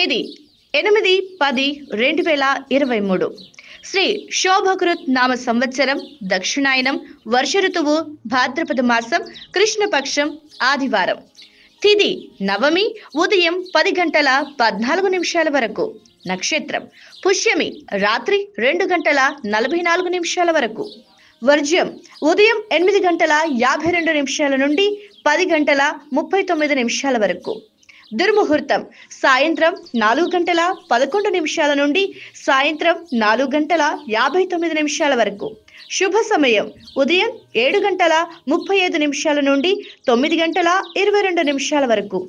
తేదీ 8-10-2023 శ్రీ శోభకృత్ నామ సంవత్సరం దక్షిణాయనం వర్ష ఋతువు భాద్రపద మాసం కృష్ణపక్షం ఆదివారం తిథి నవమి ఉదయం 10:14 వరకు నక్షత్రం పుష్యమి రాత్రి 2:44 వరకు వర్జ్యం ఉదయం 8:52 నుండి 10:39 వరకు దుర్ముహూర్తం సాయంత్రం 4:11 నుండి సాయంత్రం 4:59 వరకు శుభ సమయం ఉదయం 7:35 నుండి 9:22 వరకు